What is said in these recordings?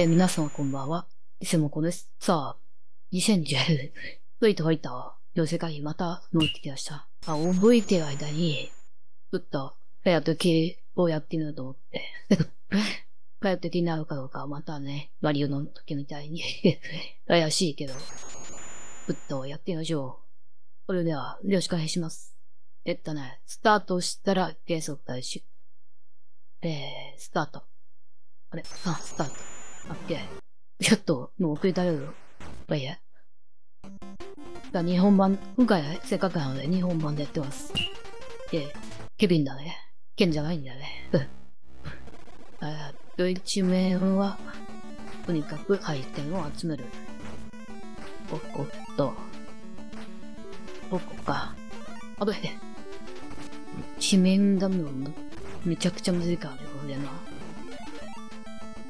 皆さんこんばんは。いつもこです。さあ、2010、ストリートファイターの世界にまた乗ってきました。覚えてる間に、ちょっと、プレイヤー的をやってみようと思って。プレイヤー的になるかどうかはまたね、マリオの時みたいに、怪しいけど、ちょっとやってみましょう。それでは、よろしくお願いします。スタートしたら、計測開始。スタート。あれ？あ、スタート。オッケー。ちょっと、もう遅れたけど。まあいいや。日本版、今回はせっかくなので日本版でやってます。ケビンだね。ケンじゃないんだね。ドイツ名は、とにかく配点を集める。ここか。あぶね。地面ダムのめちゃくちゃむずいからね、これな。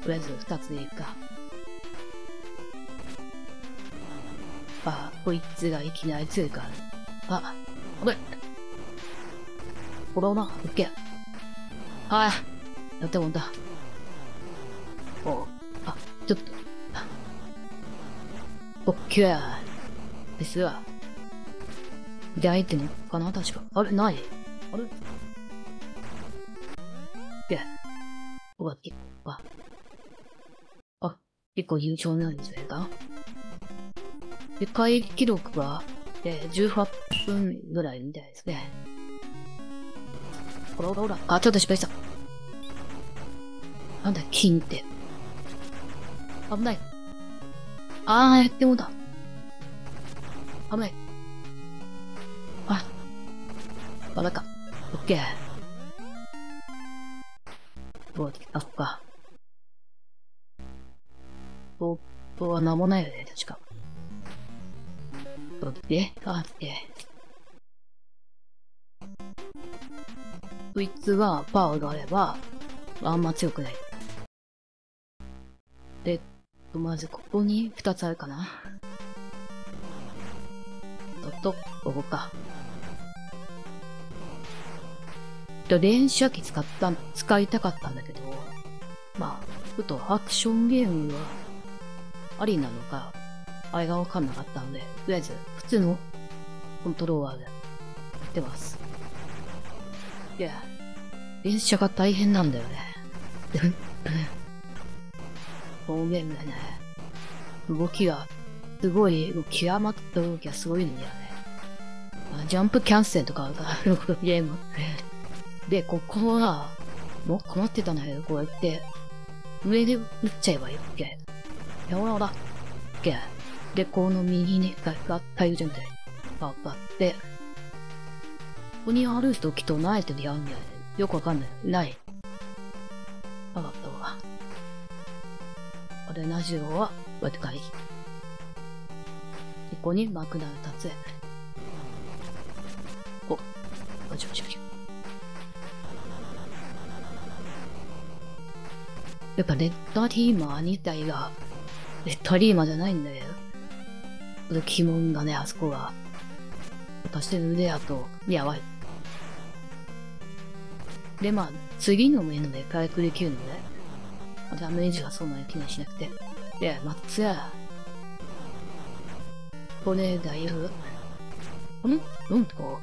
とりあえず2つでいいか。あ、こいつがいきなり強いから。あ、あぶね。これをな、オッケー。ああ、やったもんだ。おう、あ、ちょっと。オッケー。ですわ。で、相手のかな確か。あれないあれで、うわ、結構か。あ、結構優勝なんですね。世界記録は、18分ぐらいみたいですね。ほらほらほら。あ、ちょっと失敗した。なんだ、金って。危ない。あー、やってもうた。危ない。バラか。オッケー。どうやってあそこか。ここは何もないよね、確か。どうってあって。こいつはパワーがあれば、あんま強くない。で、まずここに2つあるかな。ここか。連射機使いたかったんだけど、まあ、ちょっとアクションゲームは、ありなのか、あれがわかんなかったので、とりあえず、普通のコントローラーでやってます。いや、連射が大変なんだよね。このゲームだね。動きが、すごい、極まった動きがすごいんだよね。ジャンプキャンセルとか、ゲーム。で、ここは、もう困ってたんだけど、こうやって、上で打っちゃえばいいわけ。ほらほら。OK。で、この右に、体重じゃなくて、頑張って、ここにある人きっとない人でやるんだよね。よくわかんない。ない。なかったわ。あれ、75は、こうやって回避。ここにマクナル立つ。お、あ、ちょちょちょ。やっぱレッドリーマー2体が、レッドリーマーじゃないんだよ。ちょっと鬼門だね、あそこが。足して腕やと、やばい。で、まあ、次の目ので回復できるので、ダメージはそんなに気にしなくて。で、マッツや。これだいぶ。うんこ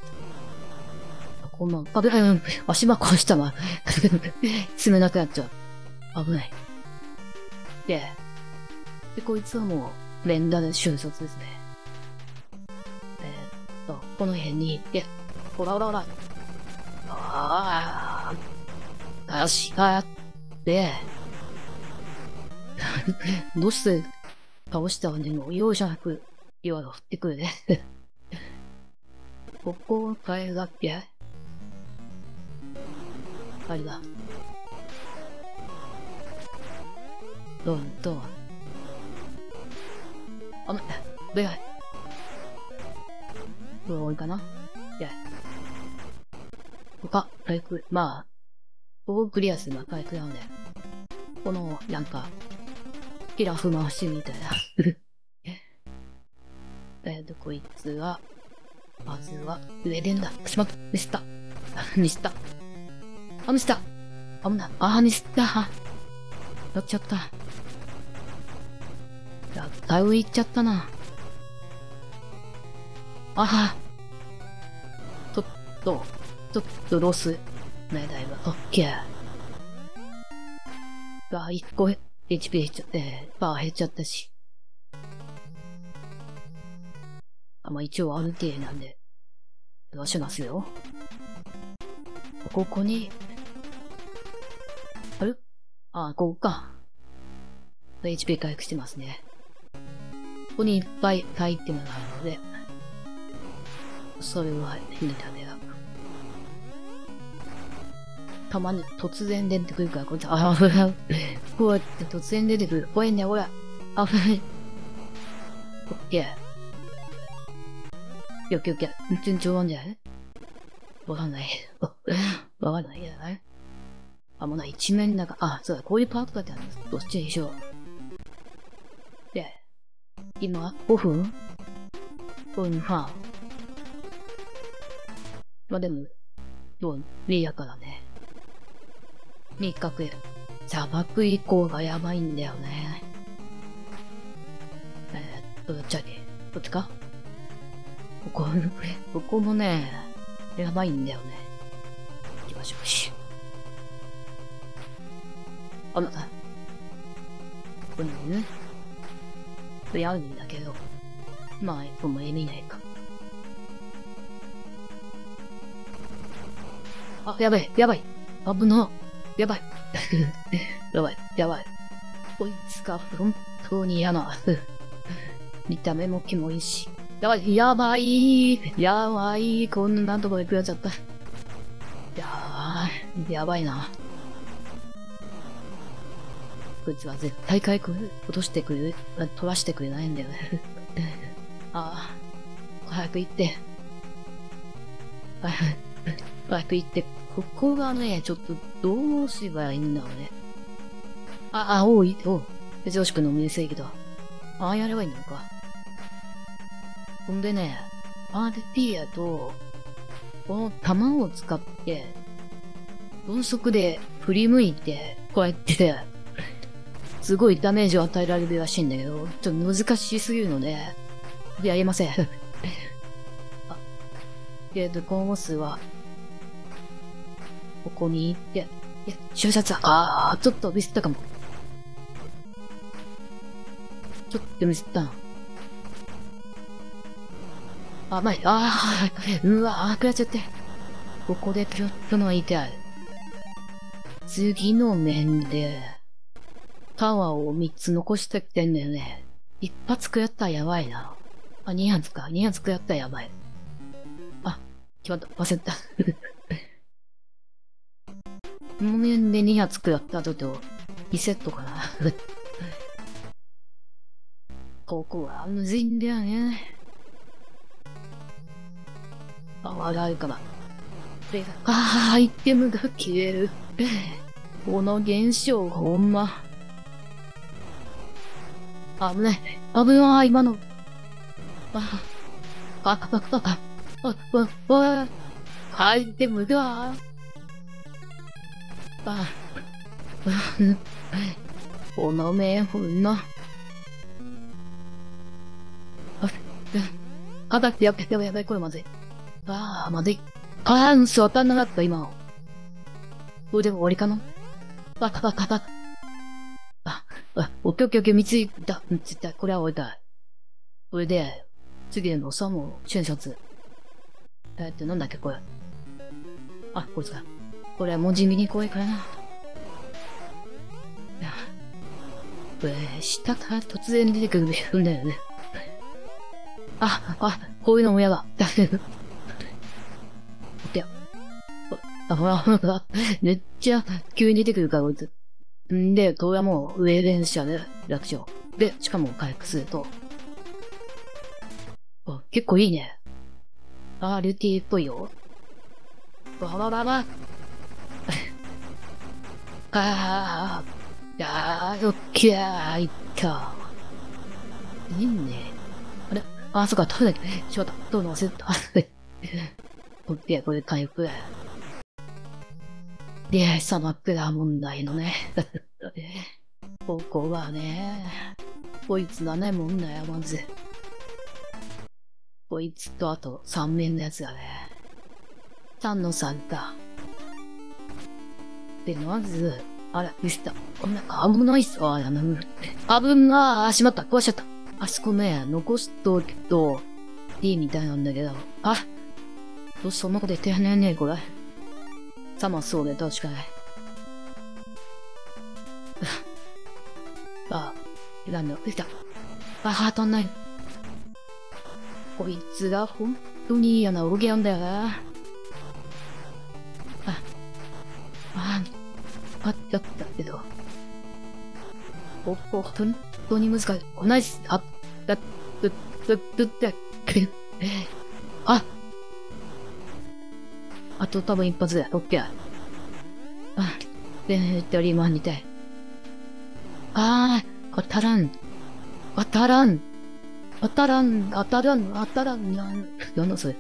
う。こんな、あ、うん、足場こうしたわ。進めなくなっちゃう。危ない。で、こいつはもう、連打で瞬殺ですね。この辺に行って、ほらほらほら。ああ、よし、あって、どうして倒したのにも容赦なく、岩が降ってくるね。ここはカエルだっけ？カエルだ。どうあの、でかい。これ多いかな？いや。他、回復。まあ、ここをクリアすれば回復なので、この、なんか、ピラフ回しみたいな。こいつは、まずは、上でんだ。しまっ、ミスった。ミスった。あ、ミスった。危ない。あ、ミスった。やっちゃった。やった上行っちゃったな。あは。ちょっとロス。ないだいぶ。オッケー。あ、1個 HP 減っちゃって、パー減っちゃったし。あ、まあ一応安定なんで、出しますよ。ここに、あれ？あ、ここか。HP 回復してますね。ここにいっぱいアイテムがあるので、それは火に種が。たまに突然出てくるから、これ、あぶない。こうやって突然出てくる。怖いね、ほら。あぶない。オッケー。よきよき。順調なんじゃない？わかんない。わかんないじゃない？あ、もうな、一面なんか、あ、そうだ、こういうパークがあってあるんです。どっちでしょう。で、今、5分 ?5 分半。まあでも、どう、リアからね。とにかく、砂漠以降がやばいんだよね。どっちだっけ？どっちか？ここもね、やばいんだよね。行きましょうし。あの、ここにもね、これあるんだけど、まあ、一本も意味ないか。あ、やばい、やばい、危なっ。やばい。やばい。やばい。こいつが本当に嫌な。見た目もキモいし。やばい。やばい。やばい。こんなとこで食われちゃった。やばい。やばいな。こいつは絶対回復落としてくれる。取らしてくれないんだよね。ああ。早く行って。早く行って。ここがね、ちょっと、どうすればいいんだろうね。あ、青い、おう。別に惜しくの見えすぎた。ああやればいいのか。ほんでね、RP やと、この弾を使って、音速で振り向いて、こうやって、すごいダメージを与えられるらしいんだけど、ちょっと難しすぎるので、やりません。あ、コンボスは、ここに行って、いや、瞬殺は、ああ、ちょっとミスったかも。ちょっとミスったな。あ、まい、ああ、うわ、ああ、食らっちゃって。ここでちょっとの痛い。次の面で、タワーを3つ残してきてんだよね。一発食らったらやばいな。あ、2発か。2発食らったらやばい。あ、決まった。忘れた。この面で2発食らった後と、リセットかな。ここはむずいんだよね。あ、笑うから。ああ、アイテムが消える。この現象、ほんま。危ない。危ない、今の。ああ、ああ、ああ、ああ、アイテムが。あこの面ほんの。あだってやべやべやべ、これまずい。ああ、まずい。ああ、うんす、わかんなかった、今を。これでも終わりかな。あ、かかか。あ、あ、オッケーオッケーオッケー、見ついた。絶対、これは終えたい。これで、次の3も、瞬殺。なんだっけ、これ。あ、こいつか。これはもう地味に怖いからな。下から突然出てくるんだよね。あ、あ、こういうのもやだ。あ、ほらほら、めっちゃ急に出てくるから、こいつ。んで、これはもう上連射で楽勝。で、しかも回復すると。あ、結構いいね。RT っぽいよ。ババババああ、ああ、オッケー、いった。いいね。あれ？あ、そっか、取れない。しまった。取るの忘れた。オッケー、これ回復。で、砂漠が問題のね。ここはね、こいつがね、もんだよ、まず。こいつとあと3面のやつだね。3の3だ。で、まず、あら、ミスった。こんな危ないっすわ。やめるって。危なー。しまった。壊しちゃった。あそこね、残しとくと、いいみたいなんだけど。あどうしてそんなこと言ってねえねえ、これ。さま、そうで、確かに。あ、なんだ、できた。あ、当たんない。こいつが本当に嫌な動きなんだよな。あったったけど。本当に難しい。ナイス。あと多分一発で、オッケー。あ、で、ドリーマンにて。あー、当たらん。当たらん。当たらん。当たらん。当たらん。やんのそれ。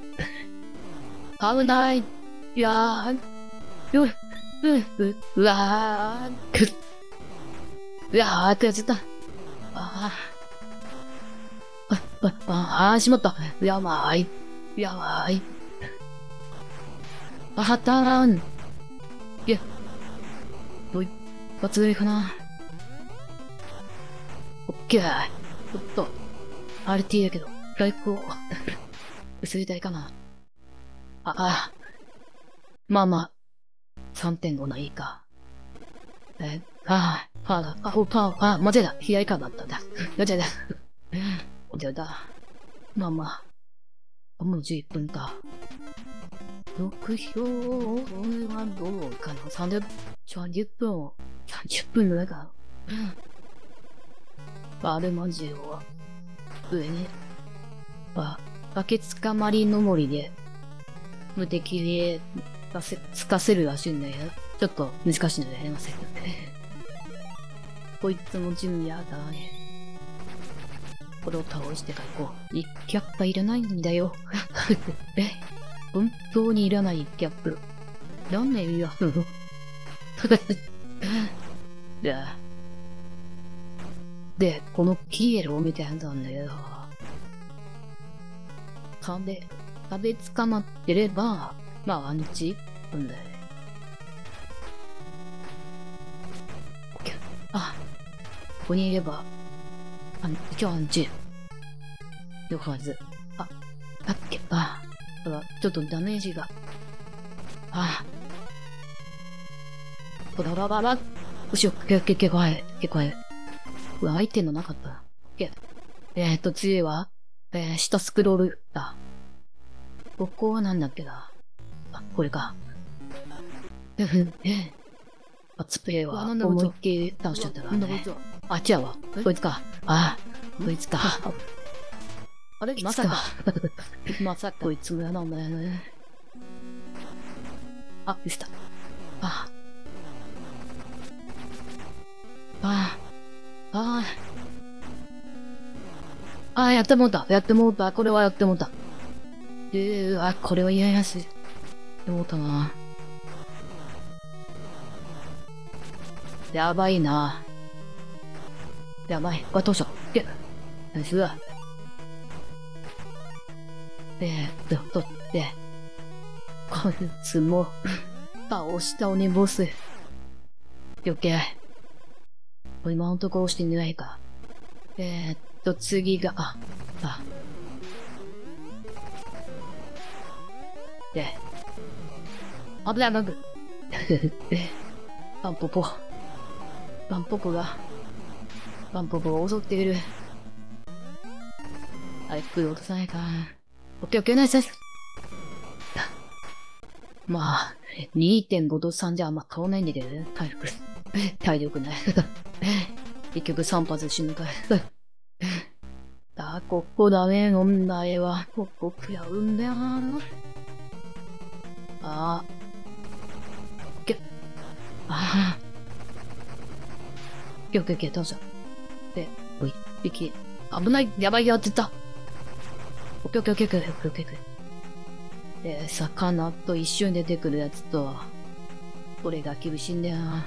危ない。いやー。よい。うわーくっ。うわーくやっちゃった。しまった。やばい。やばい。当たらん。いや。もう一発でいいかな。オッケー。ちょっと。RT だけど、最高。薄い体かな。まあまあ。3.5 のいいか。間違えた。冷やいかだったんだ。間違えた。間違えた。まあまあ。もう11分か。目標はどうかな。30分を、30分ぐらいかな。アルマジオは、上ね。バケツかまりの森で、無敵で、つかせるらしいんだけど、ちょっと難しいのでやりません。こいつも準備やだね。これを倒してから行こう。1キャップいらないんだよ。本当にいらない1キャップ。何の意味があるの？で、このピエロみたいなんだけど、壁捕まってれば、まあ、ワンチ1分だよね。あ、ここにいれば、一応ワンチよくはず。だっけ、ちょっとダメージが。よしよ、結構早い、結構早い。うわ、相手のなかったな。次は、下スクロールだ。ここはなんだっけな。これか。初プレイは思いっきり倒しちゃったからね。あっちやわ。こいつか。こいつか。あれまさか。まさか。こいつもやなんだよね。見せた。やってもうた。やってもうた。これはやってもうた。これは嫌やし。思ったな。やばいな。やばい。どうした？ナイスだ。こいつも、倒した鬼ボス。余計。今のところしてないか。次が、危ない、なんか。バンポポが襲っている。あれ、来る落とさないか。オッケーオッケー、ナイスナイス。まあ、2.5 と3じゃあんま変わんないんだけどね。体力ない。結局3発死ぬから。ここだね、問題は。ここやうんだよな。よくよく倒した。おい、一匹。危ない、やばい、やってた。オッケーオッケーオッケーオッケー。魚と一瞬出てくるやつと、これが厳しいんだよな。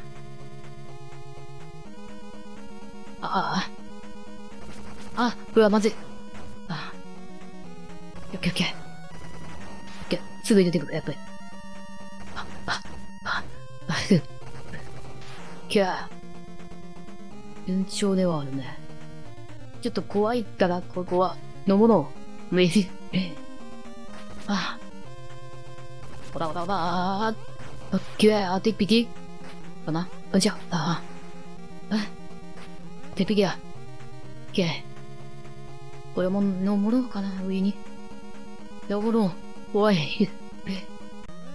あ、うわ、まずい。ああ。オッケーオッケー。オッケー。すぐ入れてくる、やっぱり。きゃー。順調ではあるね。ちょっと怖いから、ここは、登ろう。めじ、ああ。ほらほらほらー。オッケー、ティッピキ。かな？うんちゃ、ああ。え？ティッピキや。オッケー。これも登ろうかな、上に。登ろう。おい。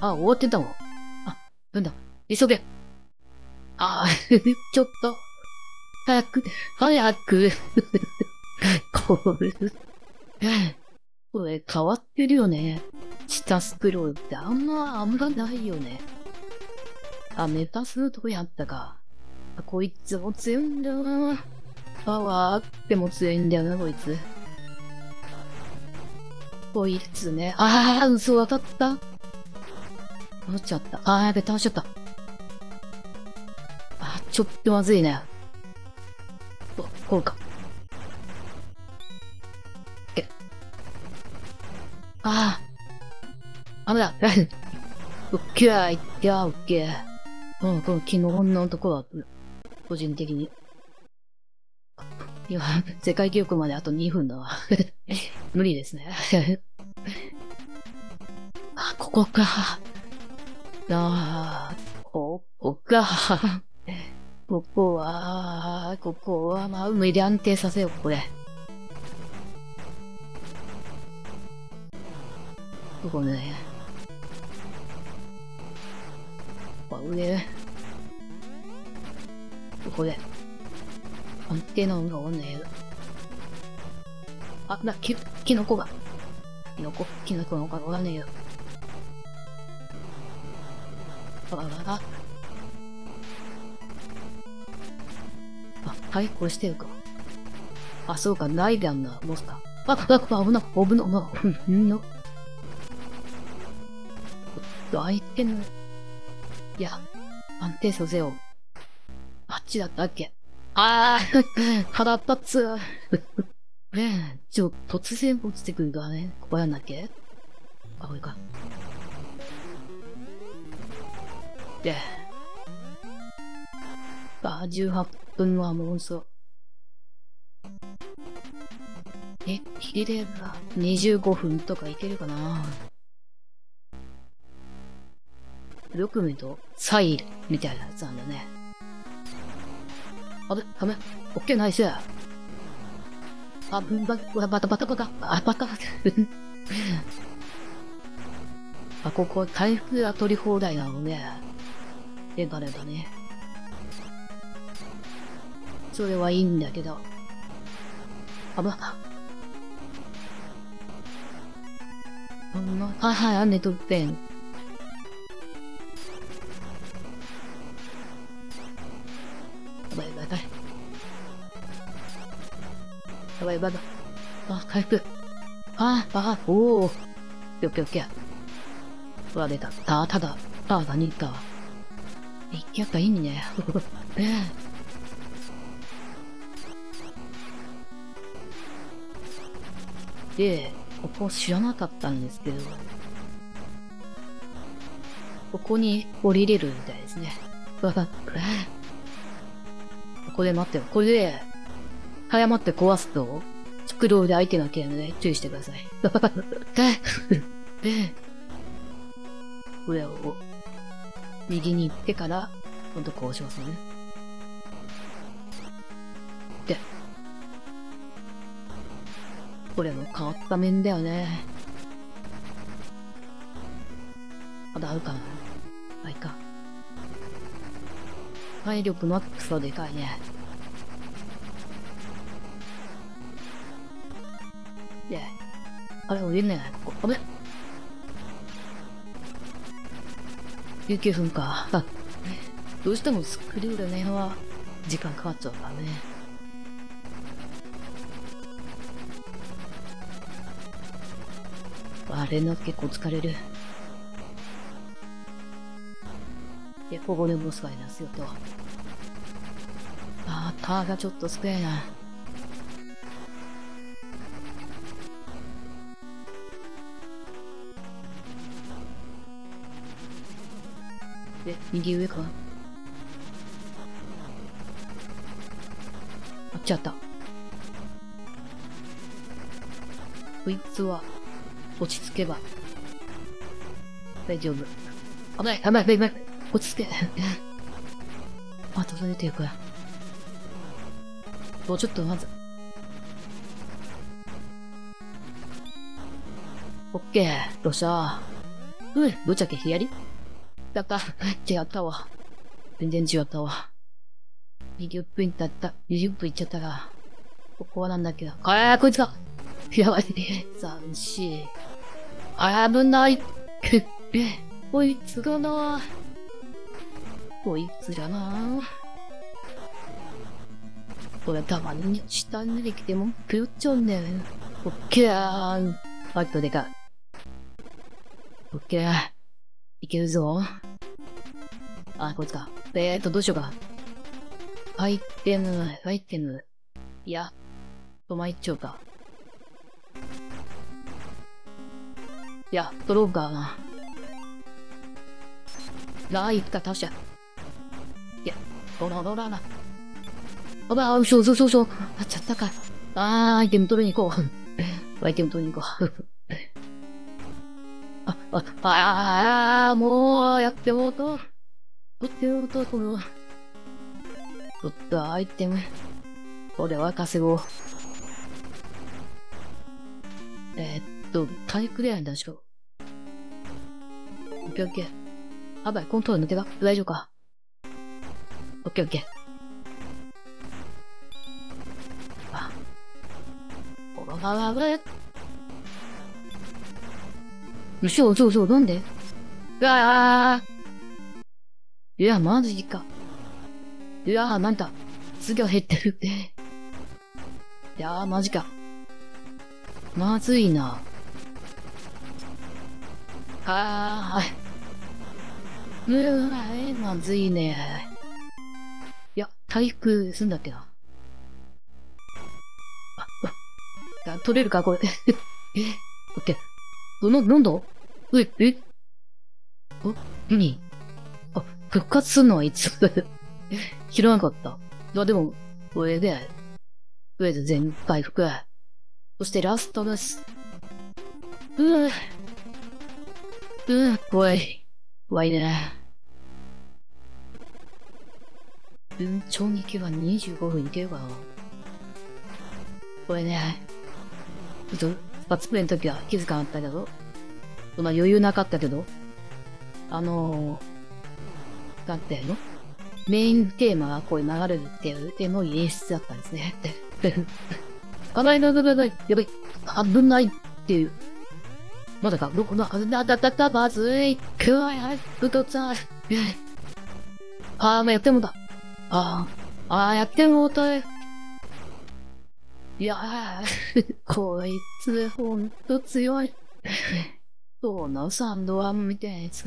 あ、終わってたもん。あ、なんだ。急げ。ああ、ちょっと。早く、早く。これ変わってるよね。下スクロールってあんま油ないよね。あ、メタスどうやったか。あ、こいつも強いんだよな。パワーあっても強いんだよな、こいつ。こいつね。ああ、嘘当たった。戻っちゃった。ああ、やべ、倒しちゃった。あ、ちょっとまずいね。お、こうか。ああ。あれだ。オッケー、いった、オッケー。うん、この昨日のところは、個人的に。今、世界記録まであと2分だわ。無理ですね。あ、ここか。ああ、ここか。ここは、まあ、海で安定させよう、これ。ここね。上。ここで。安定の運がおんねえ。あ、な、キノコが。キノコの丘がおらねえよ。あ、はい、これしてるか。あ、そうか、ないであんな、モンスター。あ、危な、相手の、いや、安定させよう。あっちだったっけ。ああ、腹立つ。突然落ちてくるからね。ここやんなっけ。あ、これか。で、あ、18分はもうそう。え、切れれば25分とかいけるかな。よく見ると、サイルみたいなやつなんだね。あれ、ダメ。オッケー、ナイス。あ、バタバタ。あ、バタバタ。あ、ここ、回復が取り放題なのね。え、誰だね。それはいいんだけど。危なかった。はい、あんねとってん。やばい、バカ。あ、回復。おお。オッケー。うわ、出た。ただ、何か。一気やったらいいね。で、ここ知らなかったんですけど、ここに降りれるみたいですね。ここで待ってよ。これで、早まって壊すと、スクロールで相手が来るので注意してください。これを、右に行ってから、今度こうしますね。で、これも変わった面だよね。まだ合うかな。あいか。体力マックスはでかいね。で、あれ、降りんねえ、ここ。危ねえ。19分か。どうしてもスクリュールねは、時間かかっちゃうからね。あれな、結構疲れる。で、ここでボスがいますよと。ああ、ターがちょっと少ないな。で右上かな。あっちあった。こいつは落ち着けば大丈夫。危ない危ない危ない、落ち着け。また出ていくや。もうちょっとまず。オッケー、どうしたー。うん、ぶっちゃけ左だった。違ったわ。全然違ったわ。20分経った。20分いっちゃったら、ここはなんだっけな。あー、こいつか。やばい。寂しい。危ない。こいつがな。こいつだな。これたまに下にできても狂っちゃうんだよね。オッケー。あとでかい。オッケー。いけるぞ。あ、こいつか。どうしようか。アイテム、アイテム。いや、止まっちゃうか。いや、取ろうかな。ライト倒しちゃう。いや、どうだ。あばあ、そう。なっちゃったか。アイテム取りに行こう。アイテム取りに行こう。もう、やってもうと。取ってもうと、この。取ったアイテム。これは稼ごう。体育レアに出しよう。オッケーオッケー。あばい、コントロール抜けた？大丈夫か？オッケーオッケー。そう、なんで？うわぁ！いや、マジか。いやぁ、なんだ。次は減ってるって。いやぁ、マジか。まずいな。はぁ、はい。うわぁ、まずいね。いや、体育すんだっけな。取れるかこれ。オッケー。なんだ？何？あ、復活するのはいつ？知らなかった。いや、でも、これで、とりあえず全回復。そしてラストです。怖い。怖いね。超撃は25分いけるかな。これね。ちょっと、罰プレイの時は気づかなかったけど、そんな余裕なかったけど、なんていうの？メインテーマがこう流れるっていうテーマを演出だったんですね。あないな、ない、やばい、危ないっていう。まだか、どこな、まずい、くわい、ぶとつある。あー、まあ、やってもだ。やってもだ。いやー、こいつほんと強い。そうな、サンドワンみたいなやつ。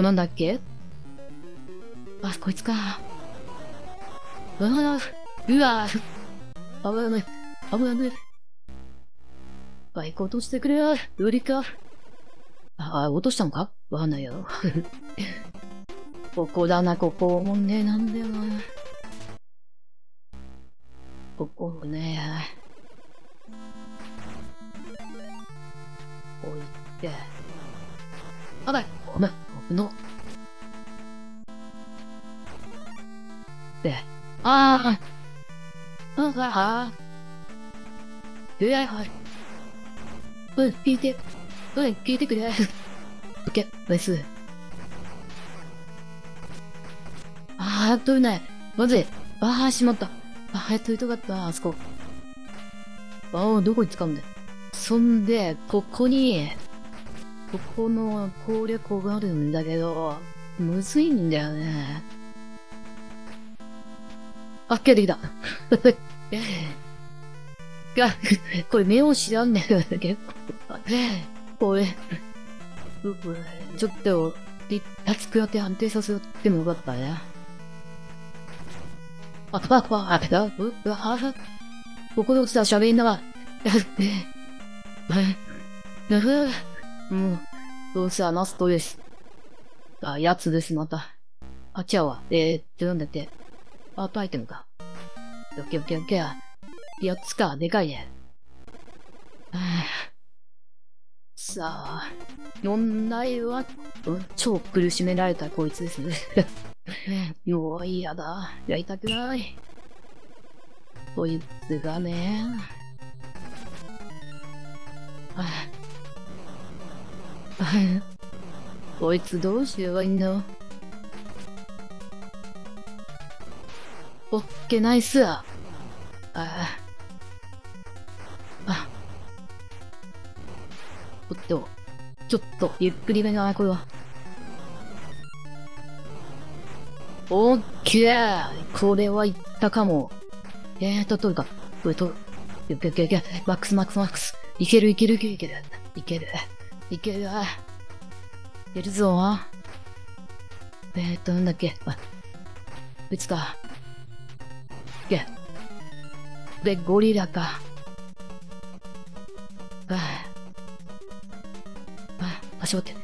なんだっけ？あ、こいつか。危ない。バイク落としてくれよ、無理か。落としたのか？わかんないよ。ここだな、ここ。もうね、なんだよな。ここね、置いて、あばい、お前、僕の。で、はい。聞いてくれ。オッケー、ナイス。飛べない。まずい。しまった。取りたかったな、あそこ。どこに使うんだよ。そんで、ここの攻略法があるんだけど、むずいんだよね。あっ、できた。これ、目を知らんねんだけど。これ、ちょっと、立ちくらって安定させてもよかったね。ここで落ちたら喋りながら。もう、どうせ話すとです。あ、やつです、また。あ、違うわ。なんだって。アートアイテムか。オッケーオッケーオッケー。やっつか、でかいね。さあ、問題は、超苦しめられたこいつですね。もう嫌だ。やりたくない。こいつがね。こいつどうすればいいんだろう。オッケーナイス。ああ。あ。おっと。ちょっと、ゆっくりめだな、これは。オッケー、これはいったかも。取るか。これ取る。いけいけいけ。マックスマックスマックス。いけるいけるいけるいける。いける。いける。やるぞ。なんだっけ。あ、別か。いけ。で、ゴリラか。あ、しまって。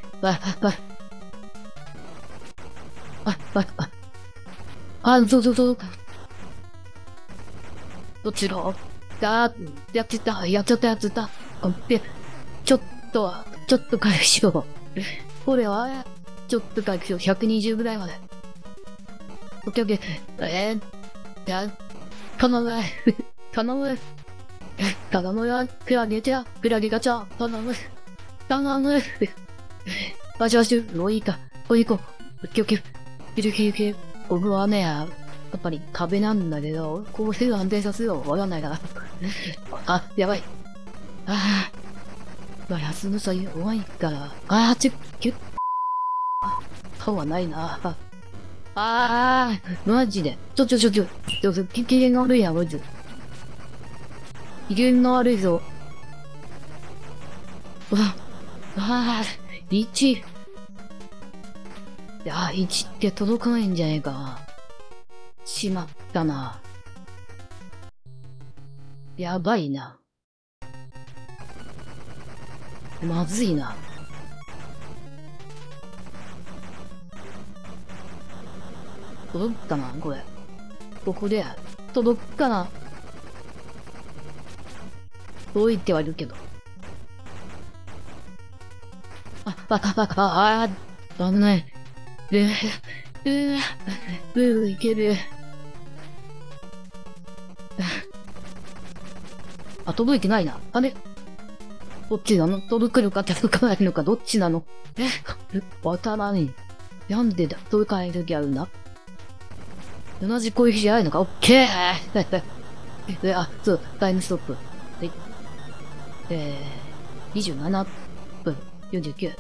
あ、そうそうそう。どっちのだやっちゃった、やっちゃった、やっちゃった。ちょっと回復しよう。これは、ちょっと回復しよう。120ぐらいまで。オッケーオッケー。頼む。頼む。頼むよ。クラゲちゃん。クラゲガチャ。頼む。頼む。バシバシ。もういいか。これ行こう。オッケーオッケー。いるいるいる。僕はね、やっぱり壁なんだけど、こうすぐ安定させるのわかんないから。あ、やばい。ああ。まあ、休む際弱いから。ああ、顔はないな。ああ、マジで。ちょ、機嫌が悪いや、こいつ。機嫌が悪いぞ。ああ、1。いや、1って届かないんじゃねえか。しまったな。やばいな。まずいな。届くかなこれ。ここで、届くかな。届いてはいるけど。あ、バカ、危ない。いける。あ、届いてないな。あれ？どっちなの？届くのか届かないのかどっちなの？わからない。なんでだ？届かないときあるな。同じ攻撃じゃないのか？オッケー。あ、そう、タイムストップ。はい。27分49。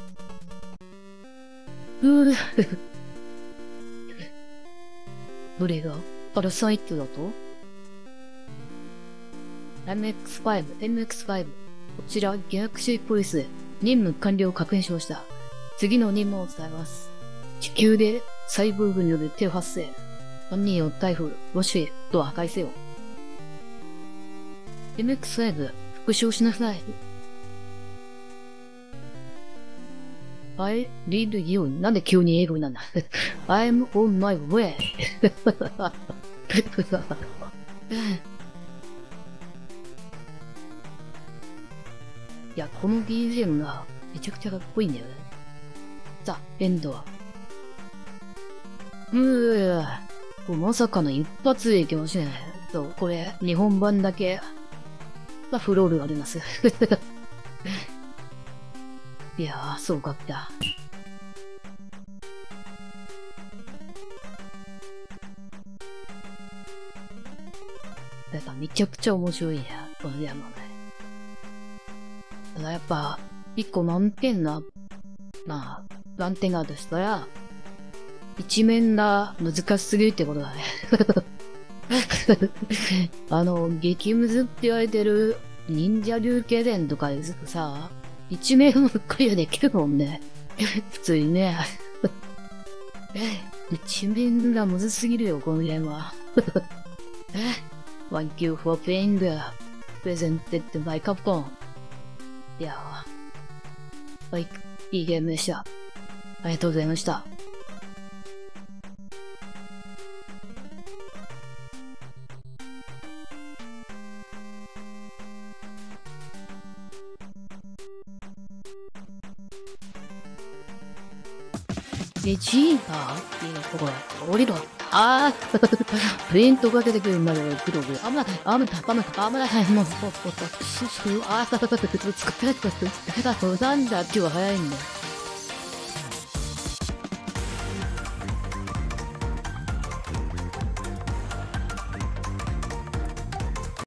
どれがパラサイトだと ?MX5。こちら、ギャラクシーポリス。任務完了を確認しました。次の任務を伝えます。地球でサイボーグによる手発生。犯人を逮捕、もしくは破壊せよ。MX5、復唱しなさい。I read you. なんで急に英語なんだ ?I'm on my way. いや、この BGM がめちゃくちゃかっこいいんだよね。さあ、エンドは。まさかの一発でいけませんね。これ、日本版だけ、フロールがあります。いやー、そうかった。やっぱめちゃくちゃ面白いね、この山ね。ただやっぱ、一個難点があるとしたら、一面が難しすぎるってことだね。激ムズって言われてる忍者流経伝とかですとさ、一面もクリアできるもんね。普通にね。一面がむずすぎるよ、このゲームは。Thank you for playing. Presented by Capcom. いやー。はい、いいゲームでした。ありがとうございました。で、ジーパーっていうところ降りろ。ああプリントかけてくるまで来る。危ない、危ない、危ない、危ない。もう、ああ、疲れた。だけだと、なんだ、今日は早いんだ。